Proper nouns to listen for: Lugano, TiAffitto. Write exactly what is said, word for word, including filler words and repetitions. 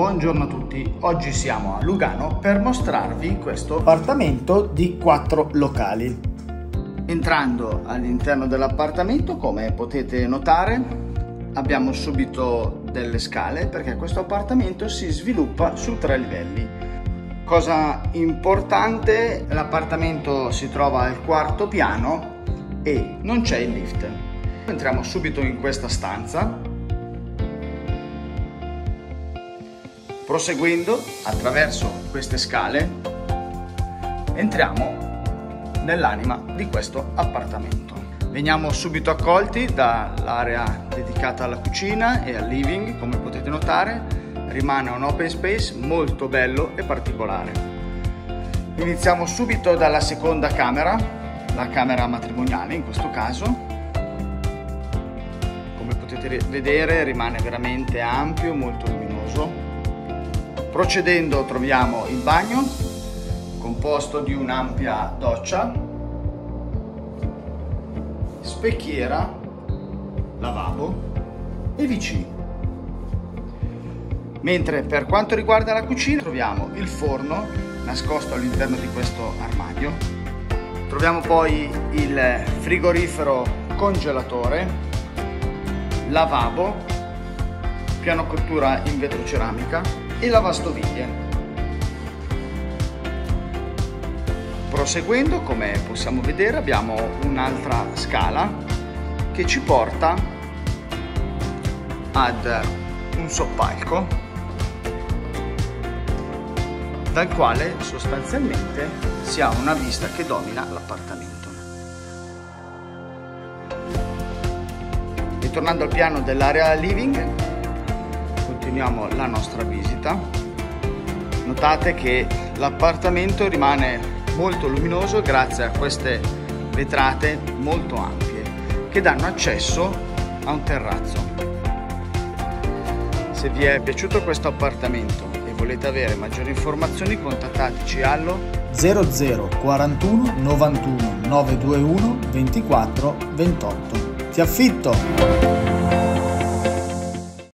Buongiorno a tutti, oggi siamo a Lugano per mostrarvi questo appartamento di quattro locali. Entrando all'interno dell'appartamento, come potete notare, abbiamo subito delle scale perché questo appartamento si sviluppa su tre livelli. Cosa importante, l'appartamento si trova al quarto piano e non c'è il lift. Entriamo subito in questa stanza. Proseguendo attraverso queste scale entriamo nell'anima di questo appartamento. Veniamo subito accolti dall'area dedicata alla cucina e al living. Come potete notare, rimane un open space molto bello e particolare. Iniziamo subito dalla seconda camera, la camera matrimoniale in questo caso. Come potete vedere rimane veramente ampio, molto luminoso. Procedendo troviamo il bagno, composto di un'ampia doccia, specchiera, lavabo e WC. Mentre per quanto riguarda la cucina troviamo il forno nascosto all'interno di questo armadio. Troviamo poi il frigorifero congelatore, lavabo, piano cottura in vetroceramica e lavastoviglie. Proseguendo, come possiamo vedere, abbiamo un'altra scala che ci porta ad un soppalco dal quale sostanzialmente si ha una vista che domina l'appartamento. Ritornando al piano dell'area living, continuiamo la nostra visita. Notate che l'appartamento rimane molto luminoso grazie a queste vetrate molto ampie che danno accesso a un terrazzo. Se vi è piaciuto questo appartamento e volete avere maggiori informazioni, contattateci allo zero zero quarantuno novantuno nove due uno ventiquattro ventotto. Ti affitto!